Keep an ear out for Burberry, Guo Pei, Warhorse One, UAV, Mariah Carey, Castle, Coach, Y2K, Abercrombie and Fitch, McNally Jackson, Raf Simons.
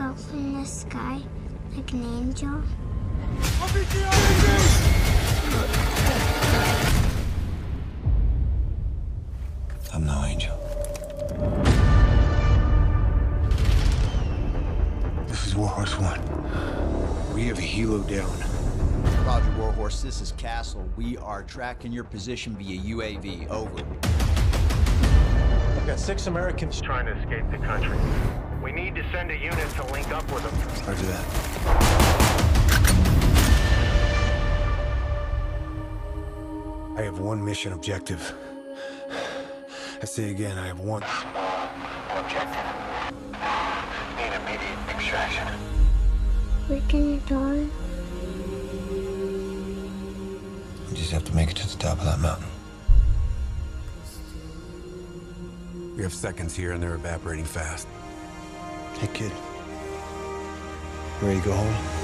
fall from the sky like an angel. I'm no angel. This is Warhorse One. We have a helo down. Roger, Warhorse, this is Castle. We are tracking your position via UAV. Over. We've got 6 Americans trying to escape the country. We need to send a unit to link up with them. Roger that. I have one mission objective. I say again, I have one objective. Need immediate extraction. Breaking the door. We just have to make it to the top of that mountain. We have seconds here and they're evaporating fast. Hey, kid. You ready to go home?